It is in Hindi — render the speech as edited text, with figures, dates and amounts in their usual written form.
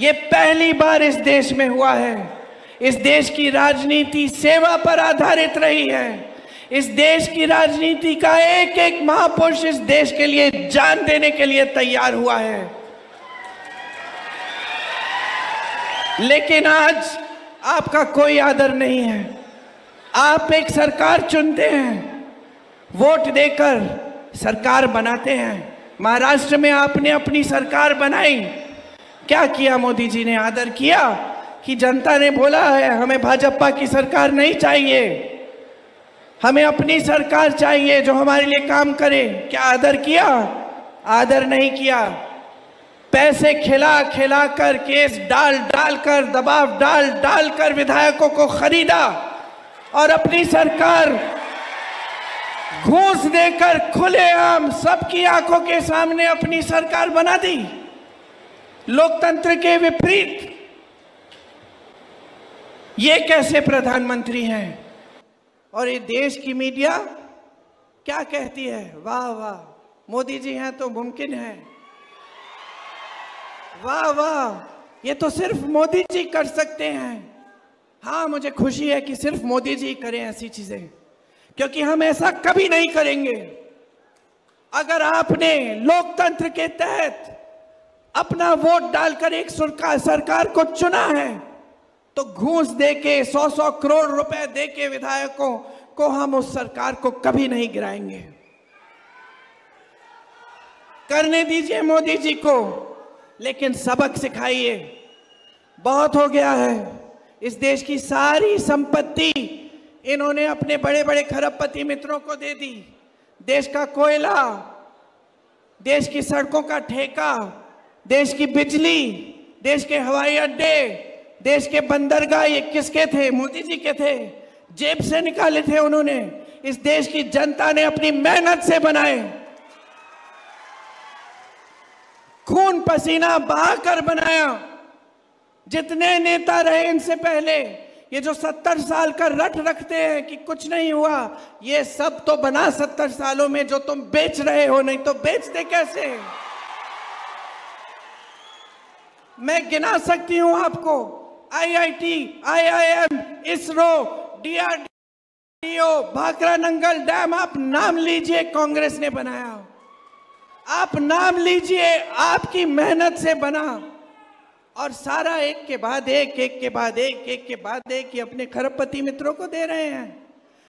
ये पहली बार इस देश में हुआ है। इस देश की राजनीति सेवा पर आधारित रही है। इस देश की राजनीति का एक एक महापुरुष इस देश के लिए जान देने के लिए तैयार हुआ है, लेकिन आज आपका कोई आदर नहीं है। आप एक सरकार चुनते हैं, वोट देकर सरकार बनाते हैं। महाराष्ट्र में आपने अपनी सरकार बनाई, क्या किया मोदी जी ने? आदर किया कि जनता ने बोला है हमें भाजपा की सरकार नहीं चाहिए, हमें अपनी सरकार चाहिए जो हमारे लिए काम करे। क्या आदर किया? आदर नहीं किया। पैसे खिला खिला कर, केस डाल डाल कर, दबाव डाल डाल कर विधायकों को खरीदा और अपनी सरकार घूस देकर खुलेआम सबकी आंखों के सामने अपनी सरकार बना दी। लोकतंत्र के विपरीत ये कैसे प्रधानमंत्री हैं? और ये देश की मीडिया क्या कहती है? वाह वाह मोदी जी हैं तो मुमकिन है, वाह वाह ये तो सिर्फ मोदी जी कर सकते हैं। हाँ, मुझे खुशी है कि सिर्फ मोदी जी करें ऐसी चीजें, क्योंकि हम ऐसा कभी नहीं करेंगे। अगर आपने लोकतंत्र के तहत अपना वोट डालकर एक सरकार को चुना है तो घूस देके 100-100 करोड़ रुपए देके विधायकों को हम उस सरकार को कभी नहीं गिराएंगे। करने दीजिए मोदी जी को, लेकिन सबक सिखाइए। बहुत हो गया है, इस देश की सारी संपत्ति इन्होंने अपने बड़े बड़े खरबपति मित्रों को दे दी। देश का कोयला, देश की सड़कों का ठेका, देश की बिजली, देश के हवाई अड्डे, देश के बंदरगाह, ये किसके थे? मोदी जी के थे। जेब से निकाले थे उन्होंने, इस देश की जनता ने अपनी मेहनत से बनाए, खून पसीना बहाकर बनाया। जितने नेता रहे इनसे पहले, ये जो 70 साल का रट रखते हैं कि कुछ नहीं हुआ, ये सब तो बना 70 सालों में जो तुम बेच रहे हो, नहीं तो बेचते कैसे? मैं गिना सकती हूं आपको, IIT, IIM, ISRO, DRDO, Bhakra Nangal dam, आप नाम लीजिए कांग्रेस ने बनाया, आप नाम लीजिए आपकी मेहनत से बना। और सारा एक के बाद एक, एक के बाद एक, एक के बाद एक, ये अपने खरबपति मित्रों को दे रहे हैं।